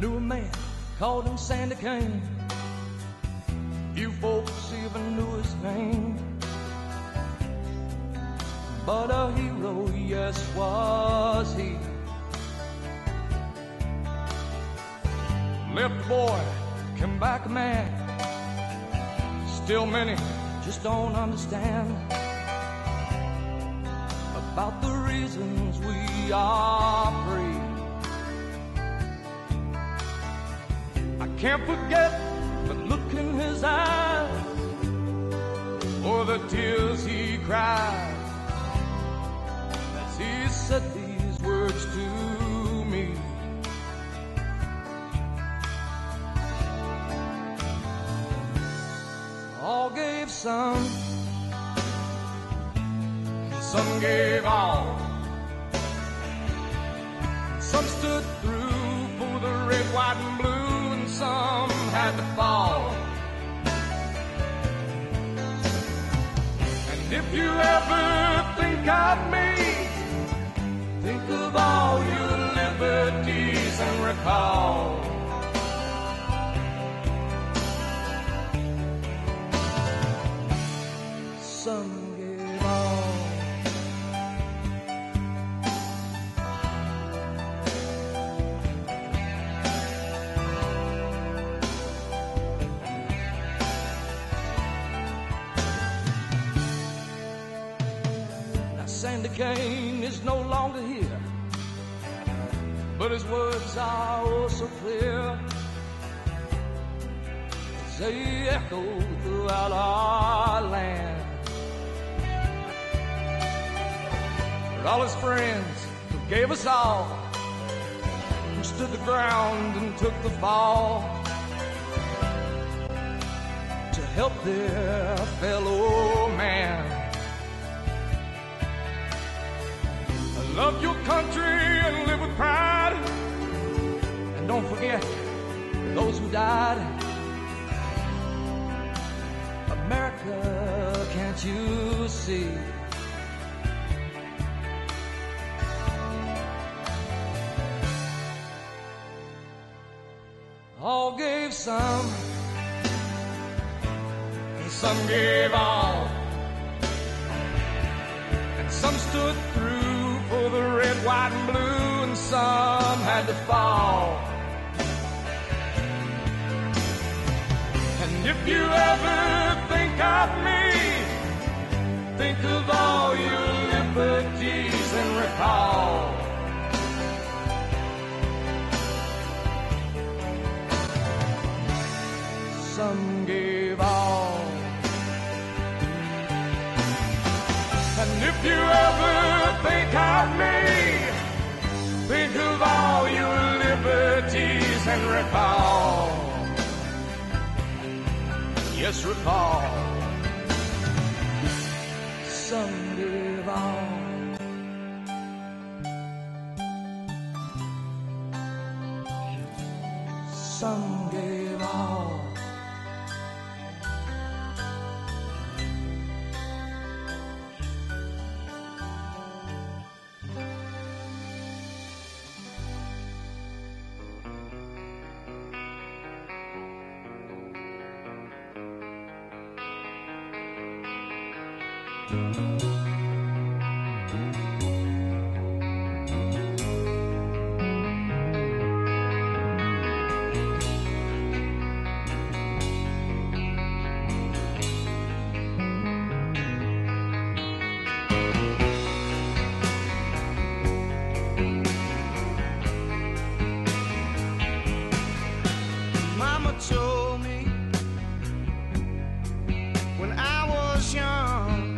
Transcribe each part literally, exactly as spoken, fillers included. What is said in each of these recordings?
knew a man called him Sandy Kane. Few folks even knew his name, but a hero, yes, was he. Left boy, came back a man. Still many just don't understand about the reasons we are free. I can't forget the look in his eyes, or the tears he cried as he said these words to me. All gave some, some gave all, some stood through for the red, white, and blue, and some had to fall. And if you ever think of me, think of all your liberties and recall. Some gave all, Sandy Kane is no longer here, but his words are oh so clear as they echo throughout our land. For all his friends who gave us all, who stood the ground and took the fall to help their fellow man. Love your country and live with pride, and don't forget those who died. America, can't you see? All gave some, and some gave all, and some stood through for the red, white, and blue, and some had to fall. And if you ever think of me, think of all your liberties and recall. Some gave all. And if you ever think of me, think of all your liberties and recall. Yes, recall. Some gave all, some gave all, young.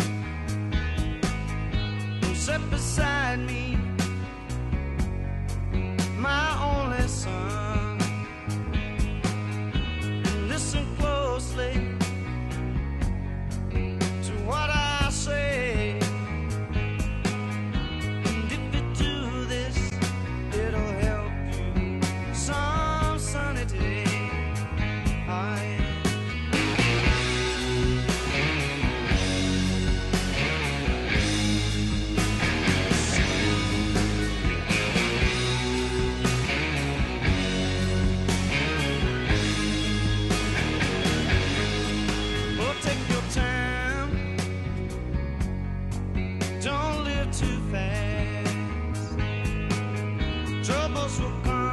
almost were gone.